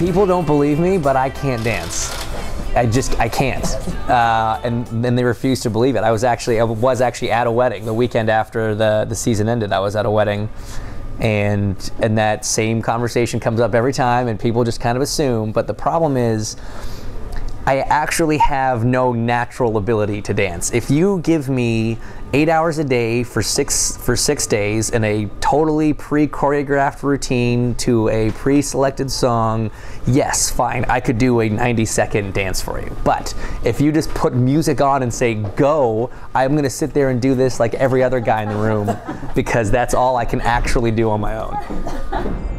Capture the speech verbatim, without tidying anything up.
People don't believe me, but I can't dance. I just, I can't. Uh, and then they refuse to believe it. I was actually, I was actually at a wedding the weekend after the, the season ended. I was at a wedding, and, and that same conversation comes up every time, and people just kind of assume. But the problem is, I actually have no natural ability to dance. If you give me eight hours a day for six for six days in a totally pre-choreographed routine to a pre-selected song, yes, fine, I could do a ninety second dance for you. But if you just put music on and say, go, I'm gonna sit there and do this like every other guy in the room because that's all I can actually do on my own.